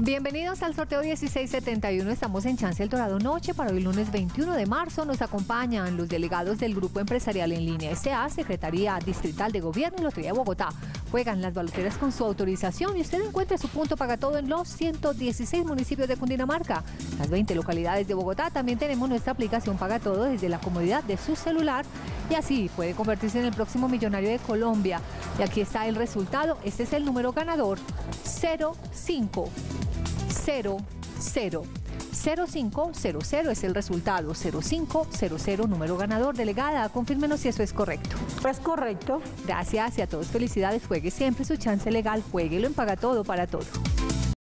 Bienvenidos al sorteo 1671, estamos en Chance El Dorado Noche para hoy lunes 21 de marzo. Nos acompañan los delegados del Grupo Empresarial en Línea SA, Secretaría Distrital de Gobierno y Lotería de Bogotá. Juegan las baloteras con su autorización y usted encuentra su punto Paga Todo en los 116 municipios de Cundinamarca, las 20 localidades de Bogotá. También tenemos nuestra aplicación Paga Todo desde la comodidad de su celular y así puede convertirse en el próximo millonario de Colombia. Y aquí está el resultado, este es el número ganador, 0500. 0500 es el resultado, 0500, número ganador. Delegada, confírmenos si eso es correcto. Es correcto. Gracias y a todos felicidades. Juegue siempre su chance legal, jueguelo en Paga Todo para Todo.